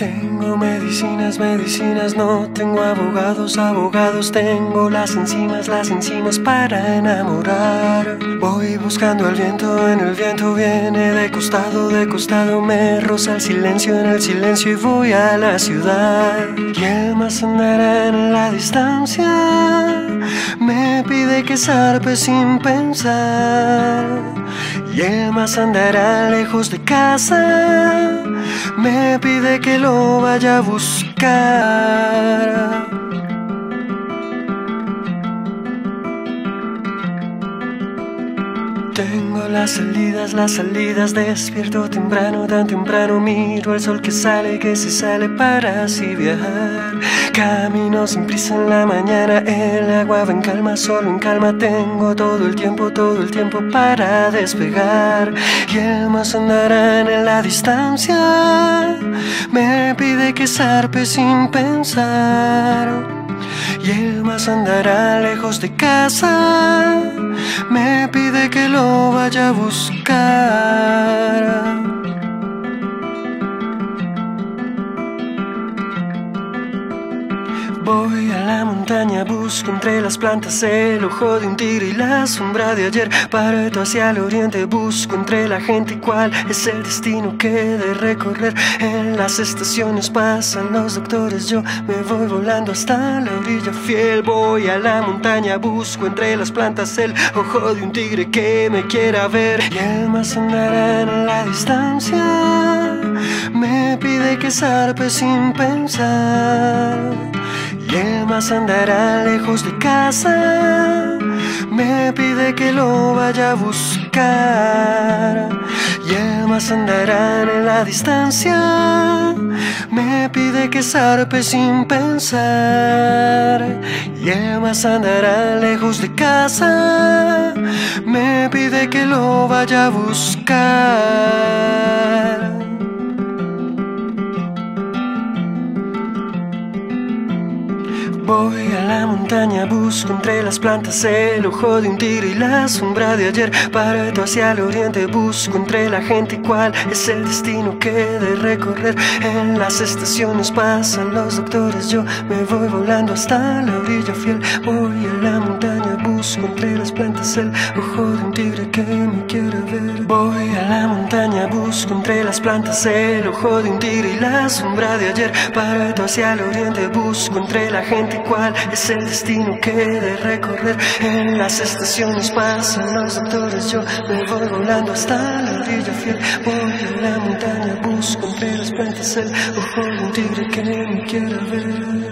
Tengo medicinas, medicinas, no tengo abogados, abogados. Tengo las enzimas para enamorar. Voy buscando el viento, en el viento viene de costado me roza el silencio, en el silencio y voy a la ciudad. Y el más andará en la distancia, me pide que zarpe sin pensar. Y el más andará lejos de casa, me pide que lo vaya a buscar. Tengo las salidas, despierto temprano, tan temprano. Miro al sol que se sale para así viajar. Camino sin prisa en la mañana, el agua va en calma, solo en calma. Tengo todo el tiempo para despegar. Y el más andarán en la distancia, me pide que zarpe sin pensar. Y el más andará lejos de casa, me pide que lo vaya a buscar. Voy a la montaña, busco entre las plantas el ojo de un tigre y la sombra de ayer. Parto hacia el oriente, busco entre la gente cuál es el destino que he de recorrer. En las estaciones pasan los doctores, yo me voy volando hasta la orilla fiel. Voy a la montaña, busco entre las plantas el ojo de un tigre que me quiera ver. Y el más andará en la distancia, me pide que zarpe sin pensar. Y el más andará lejos de casa, me pide que lo vaya a buscar. Y el más andará en la distancia, me pide que zarpe sin pensar. Y el más andará lejos de casa, me pide que lo vaya a buscar. Voy a la montaña, busco entre las plantas el ojo de un tigre y la sombra de ayer. Parto hacia el oriente, busco entre la gente cuál es el destino que he de recorrer. En las estaciones pasan los doctores, yo me voy volando hasta la orilla fiel. Voy a la montaña, busco entre las plantas el ojo de un tigre que me quiera ver. Voy a la montaña, busco entre las plantas el ojo de un tigre y la sombra de ayer. Parto hacia el oriente, busco entre la gente cuál es el destino que he de recorrer. En las estaciones pasan los doctores, yo me voy volando hasta la orilla fiel. Voy a la montaña, busco entre las plantas el ojo de un tigre que me quiera ver.